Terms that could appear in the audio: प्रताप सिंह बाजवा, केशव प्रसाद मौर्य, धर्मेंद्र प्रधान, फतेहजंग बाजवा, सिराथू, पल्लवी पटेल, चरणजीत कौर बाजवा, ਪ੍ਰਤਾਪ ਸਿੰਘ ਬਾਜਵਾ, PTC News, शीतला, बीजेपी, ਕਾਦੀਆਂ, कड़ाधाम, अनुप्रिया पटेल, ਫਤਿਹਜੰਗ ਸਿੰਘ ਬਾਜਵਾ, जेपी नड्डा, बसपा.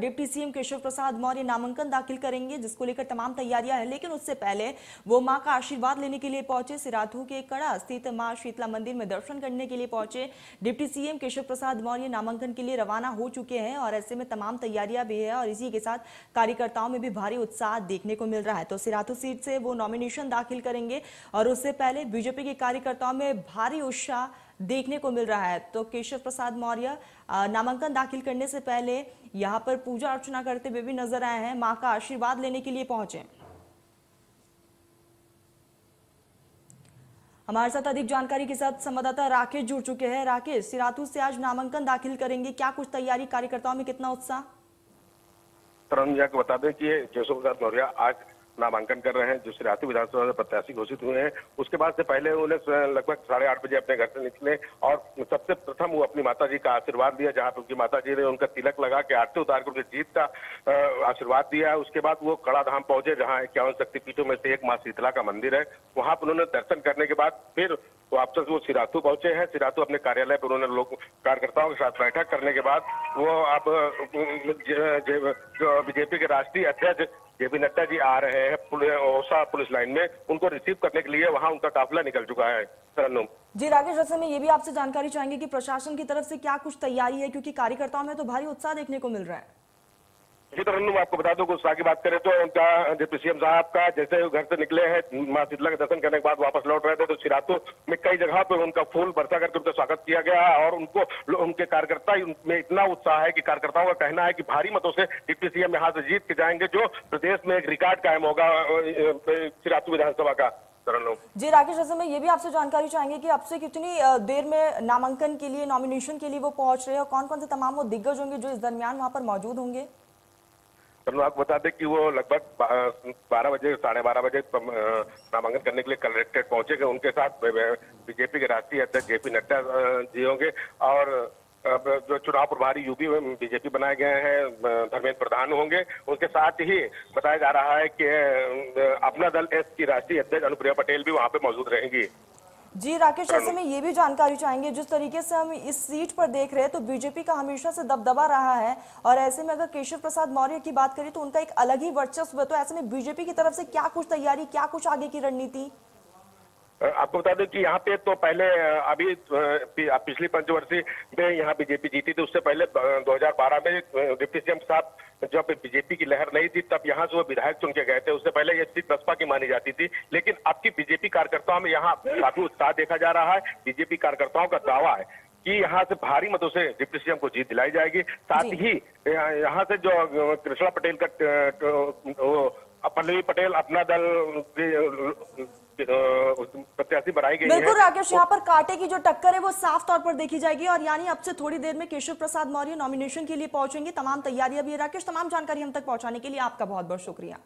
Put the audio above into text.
Deputy CM केशव प्रसाद मौर्य नामांकन दाखिल करेंगे, जिसको लेकर तमाम तैयारियां हैं। लेकिन उससे पहले वो मां का आशीर्वाद लेने के लिए पहुंचे। सिराथू के कड़ा स्थित मां शीतला मंदिर में दर्शन करने के लिए पहुंचे डिप्टी सीएम केशव प्रसाद मौर्य नामांकन के लिए रवाना हो चुके हैं और ऐसे में तमाम तैयारियां भी है और इसी के साथ कार्यकर्ताओं में भी भारी उत्साह देखने को मिल रहा है। तो सिराथू सीट से वो नॉमिनेशन दाखिल करेंगे और उससे पहले बीजेपी के कार्यकर्ताओं में भारी उत्साह देखने को मिल रहा है। तो केशव प्रसाद मौर्य नामांकन दाखिल करने से पहले यहाँ पर पूजा अर्चना करते हुए भी नजर आए हैं, मां का आशीर्वाद लेने के लिए पहुंचे। हमारे साथ अधिक जानकारी के साथ संवाददाता राकेश जुड़ चुके हैं। राकेश, सिराथू से आज नामांकन दाखिल करेंगे, क्या कुछ तैयारी, कार्यकर्ताओं में कितना उत्साह? बता दें कि केशव प्रसाद मौर्य आज नामांकन कर रहे हैं, जो सिराथू विधानसभा में प्रत्याशी घोषित हुए हैं। उसके बाद से पहले उन्हें लगभग 8:30 बजे अपने घर से निकले और सबसे प्रथम वो अपनी माताजी का आशीर्वाद लिया, जहां पर उनकी माताजी ने उनका तिलक लगा के आरती उतार कर उनके जीत का आशीर्वाद दिया। उसके बाद वो कड़ाधाम पहुंचे, जहाँ 51 शक्तिपीठों में से एक माँ शीतला का मंदिर है। वहाँ पर उन्होंने दर्शन करने के बाद फिर वापस वो सिराथू पहुंचे हैं। सिराथू अपने कार्यालय पर उन्होंने लोग कार्यकर्ताओं के साथ बैठक करने के बाद वो अब बीजेपी के राष्ट्रीय अध्यक्ष जेपी नड्डा जी आ रहे हैं ओसा पुलिस लाइन में, उनको रिसीव करने के लिए वहां उनका काफिला निकल चुका है। तरन्नुम जी, राकेश रस्ते में ये भी आपसे जानकारी चाहेंगे कि प्रशासन की तरफ से क्या कुछ तैयारी है, क्योंकि कार्यकर्ताओं में तो भारी उत्साह देखने को मिल रहा है। जी तरन्नुम, आपको बता दूं उत्साह की बात करें तो उनका डिप्टी सीएम साहब का जैसे घर से निकले हैं, माँ शीतला के दर्शन करने के बाद वापस लौट रहे थे तो सिराथू में कई जगह पर उनका फूल बरसा करके उनका स्वागत किया गया और उनको उनके कार्यकर्ता में इतना उत्साह है कि कार्यकर्ताओं का कहना है कि भारी मतों से डिप्टी सीएम यहाँ से जीत के जाएंगे, जो प्रदेश में एक रिकॉर्ड कायम होगा सिराथू विधानसभा का। जी राकेश रस्ते में ये भी आपसे जानकारी चाहेंगे कि आपसे कितनी देर में नामांकन के लिए, नॉमिनेशन के लिए वो पहुंच रहे हैं और कौन कौन से तमाम वो दिग्गज होंगे जो इस दरमियान वहाँ पर मौजूद होंगे? आपको बता दें कि वो लगभग 12 बजे 12:30 बजे नामांकन करने के लिए कलेक्ट्रेट पहुंचेंगे। उनके साथ बीजेपी के राष्ट्रीय अध्यक्ष जेपी नड्डा जी होंगे और जो चुनाव प्रभारी यूपी में बीजेपी बनाए गए हैं धर्मेंद्र प्रधान होंगे। उनके साथ ही बताया जा रहा है कि अपना दल एस की राष्ट्रीय अध्यक्ष अनुप्रिया पटेल भी वहाँ पे मौजूद रहेंगी। जी राकेश, ऐसे में ये भी जानकारी चाहेंगे, जिस तरीके से हम इस सीट पर देख रहे हैं तो बीजेपी का हमेशा से दबदबा रहा है और ऐसे में अगर केशव प्रसाद मौर्य की बात करें तो उनका एक अलग ही वर्चस्व है, तो ऐसे में बीजेपी की तरफ से क्या कुछ तैयारी, क्या कुछ आगे की रणनीति? आपको बता दें कि यहाँ पे तो पहले अभी पिछली पंचवर्षीय में यहाँ बीजेपी जीती थी, उससे पहले 2012 में डिप्टी सीएम साहब जब बीजेपी की लहर नहीं थी तब यहाँ से वो विधायक चुन के गए थे। उससे पहले ये सीट बसपा की मानी जाती थी, लेकिन अब की बीजेपी कार्यकर्ताओं में यहाँ काफी उत्साह देखा जा रहा है। बीजेपी कार्यकर्ताओं का दावा है कि यहाँ से भारी मतों से डिप्टी सीएम को जीत दिलाई जाएगी। साथ ही यहाँ से जो शीतला पटेल का पल्लवी पटेल अपना दल प्रत्याशी बनाई गई है। बिल्कुल राकेश, यहाँ पर कांटे की जो टक्कर है वो साफ तौर पर देखी जाएगी और यानी अब से थोड़ी देर में केशव प्रसाद मौर्य नॉमिनेशन के लिए पहुंचेंगे। तमाम तैयारियां भी है राकेश, तमाम जानकारी हम तक पहुंचाने के लिए आपका बहुत बहुत शुक्रिया।